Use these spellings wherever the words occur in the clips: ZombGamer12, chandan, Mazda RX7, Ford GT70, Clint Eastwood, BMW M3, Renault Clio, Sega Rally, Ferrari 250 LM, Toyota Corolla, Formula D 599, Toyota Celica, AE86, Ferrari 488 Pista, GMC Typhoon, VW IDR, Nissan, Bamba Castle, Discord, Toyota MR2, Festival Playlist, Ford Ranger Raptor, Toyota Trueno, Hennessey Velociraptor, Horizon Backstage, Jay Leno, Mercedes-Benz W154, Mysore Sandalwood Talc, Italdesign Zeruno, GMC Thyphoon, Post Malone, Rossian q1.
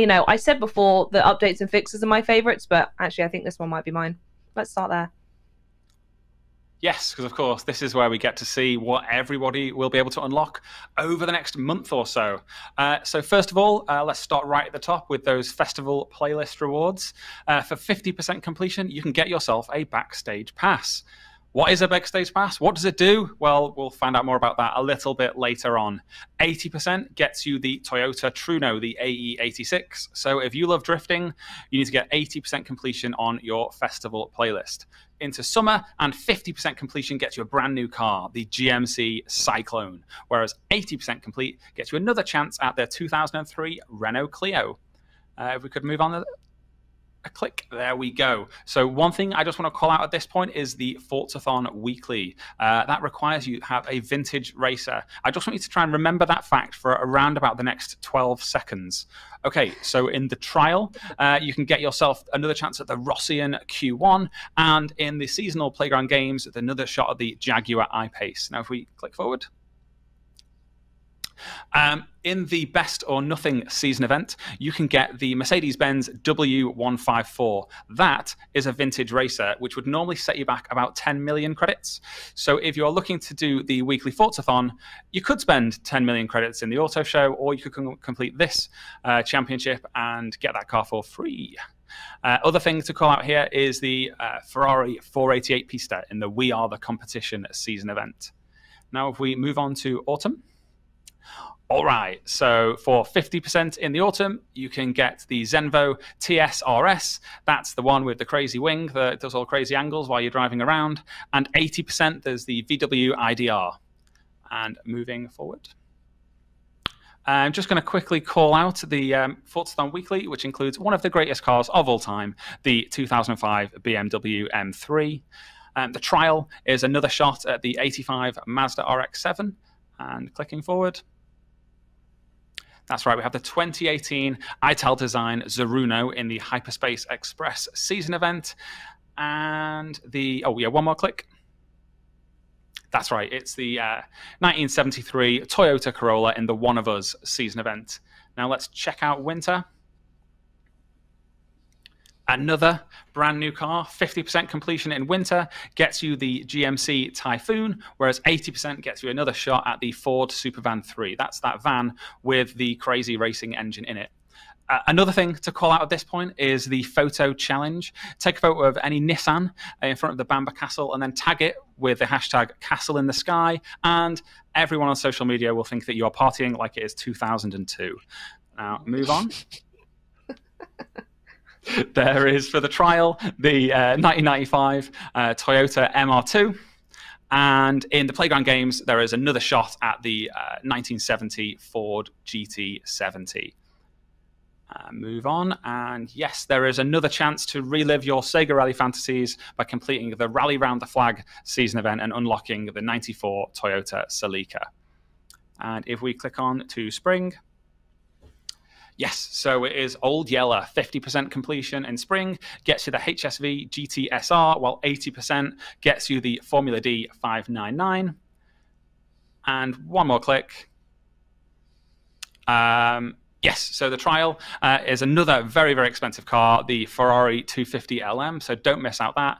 you know, I said before the updates and fixes are my favorites, but actually I think this one might be mine. Let's start there. Yes, because of course, this is where we get to see what everybody will be able to unlock over the next month or so. So first of all, let's start right at the top with those festival playlist rewards. For 50% completion, you can get yourself a backstage pass. What is a backstage pass? What does it do? Well, we'll find out more about that a little bit later on. 80% gets you the Toyota Trueno, the AE86. So if you love drifting, you need to get 80% completion on your festival playlist. Into summer, and 50% completion gets you a brand new car, the GMC Syclone, whereas 80% complete gets you another chance at their 2003 Renault Clio. If we could move on a click, there we go. So one thing I just want to call out at this point is the Forzathon Weekly. That requires you have a vintage racer. I just want you to try and remember that fact for around about the next 12 seconds. Okay, so in the trial, you can get yourself another chance at the Rossian Q1, and in the seasonal playground games, another shot at the Jaguar I-Pace. Now if we click forward. In the Best or Nothing season event, you can get the Mercedes-Benz W154. That is a vintage racer, which would normally set you back about 10 million credits. So if you're looking to do the weekly Forzathon, you could spend 10 million credits in the auto show, or you could complete this championship and get that car for free. Other thing to call out here is the Ferrari 488 Pista in the We Are the Competition season event. Now if we move on to autumn. All right, so for 50% in the autumn, you can get the Zenvo TSRS. That's the one with the crazy wing that does all crazy angles while you're driving around. And 80%, there's the VW IDR. And moving forward. I'm just going to quickly call out the Forzathon Weekly, which includes one of the greatest cars of all time, the 2005 BMW M3. The trial is another shot at the 85 Mazda RX7. And clicking forward. That's right, we have the 2018 Italdesign Zeruno in the Hyperspace Express season event. And the, oh yeah, one more click. That's right, it's the 1973 Toyota Corolla in the One of Us season event. Now let's check out winter. Another brand new car, 50% completion in winter, gets you the GMC Typhoon, whereas 80% gets you another shot at the Ford Supervan 3. That's that van with the crazy racing engine in it. Another thing to call out at this point is the photo challenge. Take a photo of any Nissan in front of the Bamba Castle and then tag it with the hashtag Castle in the Sky, and everyone on social media will think that you are partying like it is 2002. Now, move on. There is, for the trial, the 1995 Toyota MR2. And in the playground games, there is another shot at the 1970 Ford GT70. Move on. And yes, there is another chance to relive your Sega Rally fantasies by completing the Rally Round the Flag season event and unlocking the 94 Toyota Celica. And if we click on to spring... Yes, so it is Old Yeller, 50% completion in spring, gets you the HSV GTSR, while 80% gets you the Formula D 599. And one more click. Yes, so the trial is another very, very expensive car, the Ferrari 250 LM, so don't miss out that.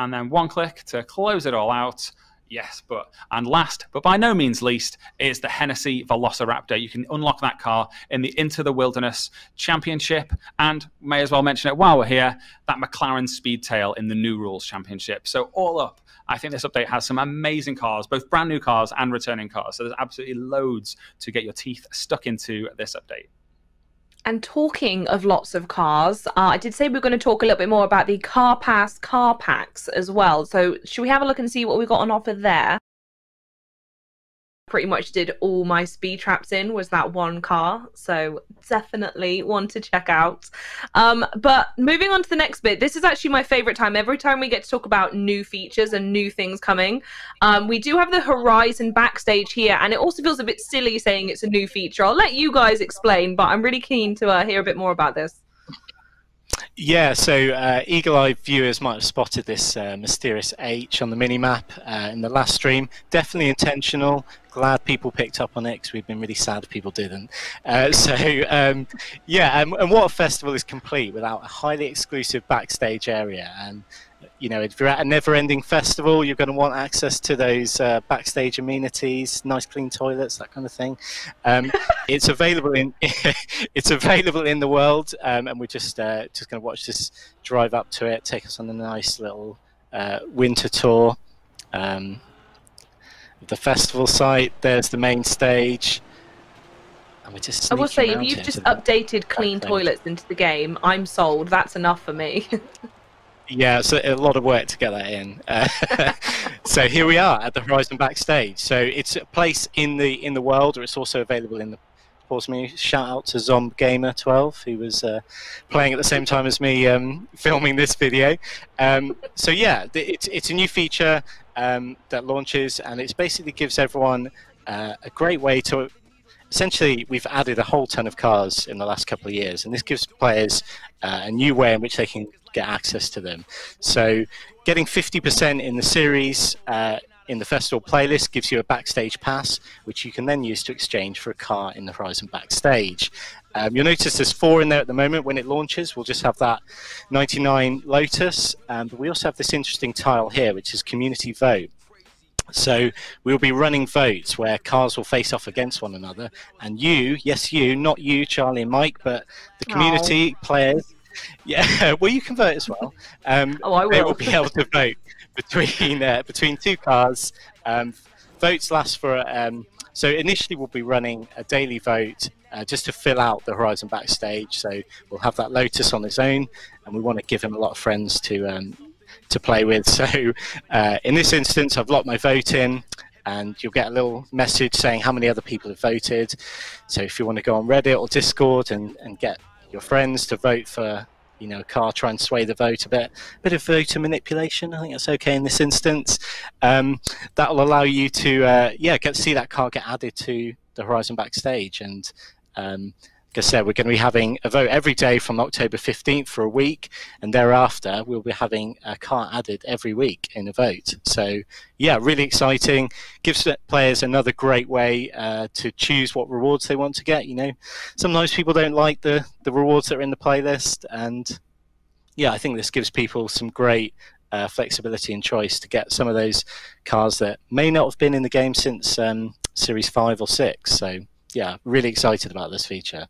And then one click to close it all out. Yes, but, and last, but by no means least, is the Hennessey Velociraptor. You can unlock that car in the Into the Wilderness Championship, and may as well mention it while we're here, that McLaren Speedtail in the New Rules Championship. So all up, I think this update has some amazing cars, both brand new cars and returning cars. So there's absolutely loads to get your teeth stuck into this update. And talking of lots of cars, I did say we're going to talk a little bit more about the Car Pass car packs as well. So should we have a look and see what we've got on offer there? Pretty much did all my speed traps in was that one car, so definitely one to check out. But moving on to the next bit, this is actually my favorite time. Every time we get to talk about new features and new things coming, we do have the Horizon backstage here, and it also feels a bit silly saying it's a new feature. I'll let you guys explain, but I'm really keen to hear a bit more about this. Yeah, so eagle-eyed viewers might have spotted this mysterious H on the minimap in the last stream. Definitely intentional. Glad people picked up on it because we've been really sad people didn't. And what a festival is complete without a highly exclusive backstage area. And you know, if you're at a never-ending festival, you're going to want access to those backstage amenities, nice clean toilets, that kind of thing. It's available in it's available in the world, and we're just going to watch this drive up to it, take us on a nice little winter tour. The festival site. There's the main stage. And we're just I will say, if you've just updated clean toilets into the game, I'm sold. That's enough for me. Yeah, it's a lot of work to get that in. So here we are at the Horizon backstage. So it's a place in the world, or it's also available in the pause menu. Shout out to ZombGamer12, who was playing at the same time as me, filming this video. So yeah, it's a new feature that launches, and it basically gives everyone a great way to. Essentially, we've added a whole ton of cars in the last couple of years, and this gives players a new way in which they can get access to them. So getting 50% in the series in the festival playlist gives you a backstage pass, which you can then use to exchange for a car in the Horizon backstage. You'll notice there's 4 in there at the moment. When it launches, we'll just have that 99 Lotus, but we also have this interesting tile here, which is community vote. So we'll be running votes where cars will face off against one another, and you, yes you, not you Charlie and Mike, but the community players, yeah, well you can vote as well, they will be able to vote between, between 2 cars. Votes last for, so initially we'll be running a daily vote just to fill out the Horizon backstage, so we'll have that Lotus on its own, and we want to give him a lot of friends to play with. So in this instance I've locked my vote in, and you'll get a little message saying how many other people have voted. So if you want to go on Reddit or Discord and get your friends to vote for, you know, a car, try and sway the vote a bit. A bit of voter manipulation, I think that's okay in this instance. That'll allow you to yeah, get to see that car get added to the Horizon backstage. And like I said, we're going to be having a vote every day from October 15th for a week, and thereafter we'll be having a car added every week in a vote. So yeah, really exciting. Gives players another great way to choose what rewards they want to get. You know, sometimes people don't like the rewards that are in the playlist, and yeah, I think this gives people some great flexibility and choice to get some of those cars that may not have been in the game since Series 5 or 6. So yeah, really excited about this feature.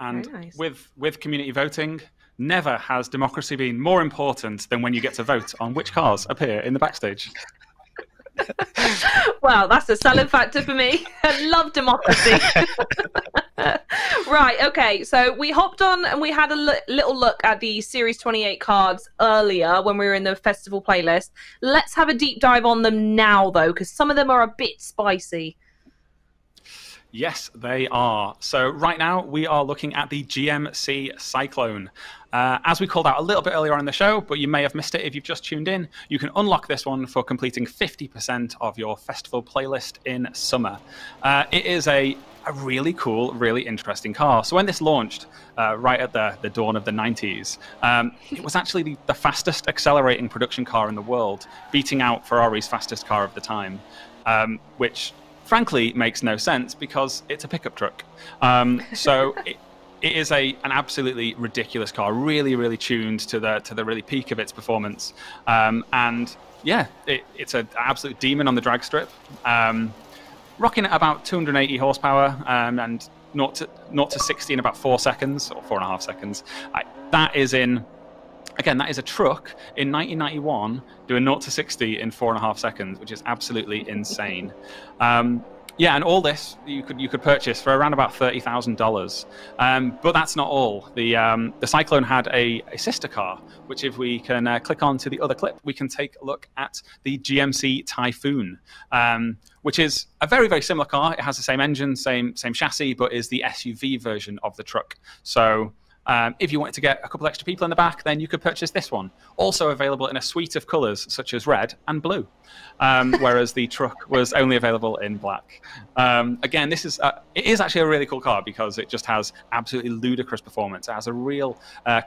And nice. with community voting, never has democracy been more important than when you get to vote on which cars appear in the backstage. Wow, that's a selling factor for me. I love democracy. Right, okay, so we hopped on and we had a little look at the Series 28 cards earlier when we were in the festival playlist. Let's have a deep dive on them now, though, because some of them are a bit spicy. Yes, they are. So right now we are looking at the GMC Syclone. As we called out a little bit earlier on in the show, but you may have missed it if you've just tuned in, you can unlock this one for completing 50% of your festival playlist in summer. It is a really cool, really interesting car. So when this launched right at the dawn of the 90s, it was actually the fastest accelerating production car in the world, beating out Ferrari's fastest car of the time, which frankly makes no sense because it's a pickup truck. So it is an absolutely ridiculous car, really, really tuned to the really peak of its performance. And yeah, it's an absolute demon on the drag strip. Rocking at about 280 horsepower and 0 to 60 in about 4 seconds or 4.5 seconds. That is in, again, that is a truck in 1991 doing 0 to 60 in 4.5 seconds, which is absolutely insane. Yeah, and all this you could purchase for around about $30,000. But that's not all. The Syclone had a sister car, which if we can click on to the other clip, we can take a look at the GMC Typhoon, which is a very, very similar car. It has the same engine, same chassis, but is the SUV version of the truck. So If you wanted to get a couple extra people in the back, then you could purchase this one. Also available in a suite of colours, such as red and blue, whereas the truck was only available in black. Again, this is it is actually a really cool car because it just has absolutely ludicrous performance. It has a real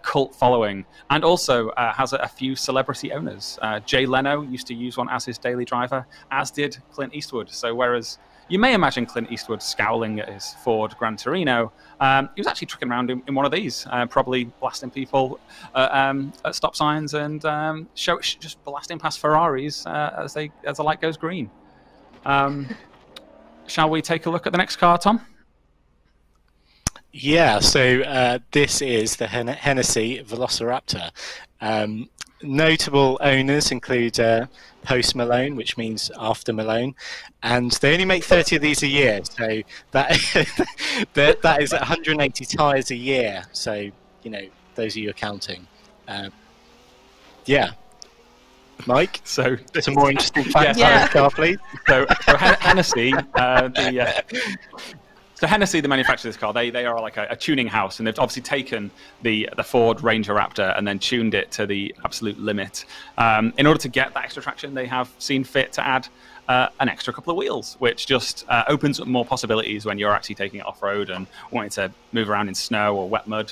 cult following, and also has a few celebrity owners. Jay Leno used to use one as his daily driver, as did Clint Eastwood. So whereas you may imagine Clint Eastwood scowling at his Ford Gran Torino, he was actually tricking around in one of these, probably blasting people at stop signs and just blasting past Ferraris as the light goes green. Shall we take a look at the next car, Tom? Yeah, so this is the Hennessey Velociraptor. Notable owners include post Malone, which means after Malone, and they only make 30 of these a year, so that is 180 tyres a year, so you know, those are you counting. Yeah, Mike, so some more interesting facts about this car, please. So Hennessey, So Hennessey, the manufacturer of this car, they are like a tuning house, and they've obviously taken the Ford Ranger Raptor and then tuned it to the absolute limit. In order to get that extra traction, they have seen fit to add an extra couple of wheels, which just opens up more possibilities when you're actually taking it off-road and wanting to move around in snow or wet mud.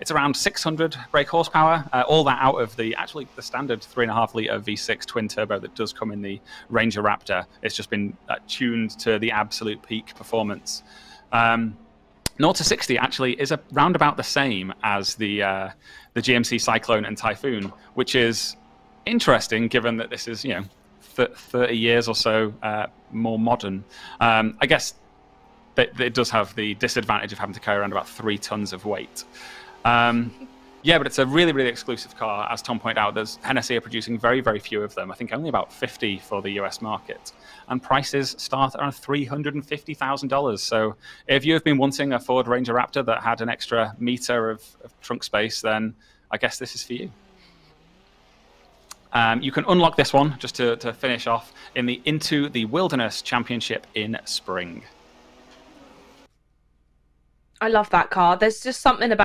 It's around 600 brake horsepower, all that out of the standard 3.5-litre V6 twin turbo that does come in the Ranger Raptor. It's just been tuned to the absolute peak performance. 0 to 60 actually is round about the same as the GMC Syclone and Typhoon, which is interesting given that this is, you know, 30 years or so more modern. I guess that it does have the disadvantage of having to carry around about 3 tons of weight. Yeah, but it's a really, really exclusive car. As Tom pointed out, Hennessey are producing very, very few of them. I think only about 50 for the US market. And prices start around $350,000. So if you've been wanting a Ford Ranger Raptor that had an extra meter of trunk space, then I guess this is for you. You can unlock this one, just to finish off, in the Into the Wilderness Championship in spring. I love that car. There's just something about